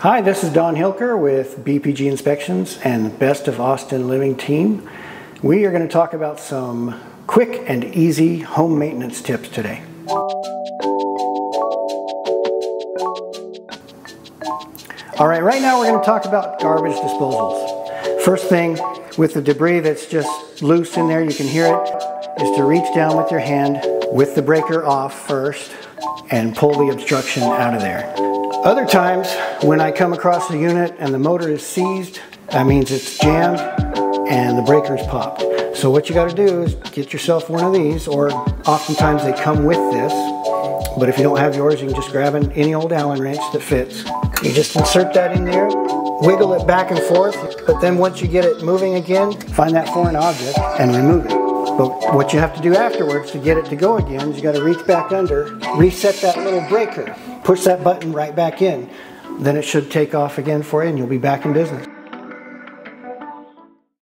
Hi, this is Don Hilker with BPG Inspections and the Best of Austin Living team. We are going to talk about some quick and easy home maintenance tips today. All right, right now we're going to talk about garbage disposals. First thing, with the debris that's just loose in there, you can hear it, is to reach down with your hand with the breaker off first and pull the obstruction out of there. Other times, when I come across a unit and the motor is seized, that means it's jammed and the breaker's popped. So what you gotta do is get yourself one of these, or oftentimes they come with this, but if you don't have yours, you can just grab any old Allen wrench that fits. You just insert that in there, wiggle it back and forth, but then once you get it moving again, find that foreign object and remove it. But what you have to do afterwards to get it to go again is you gotta reach back under, reset that little breaker, push that button right back in. Then it should take off again for you and you'll be back in business.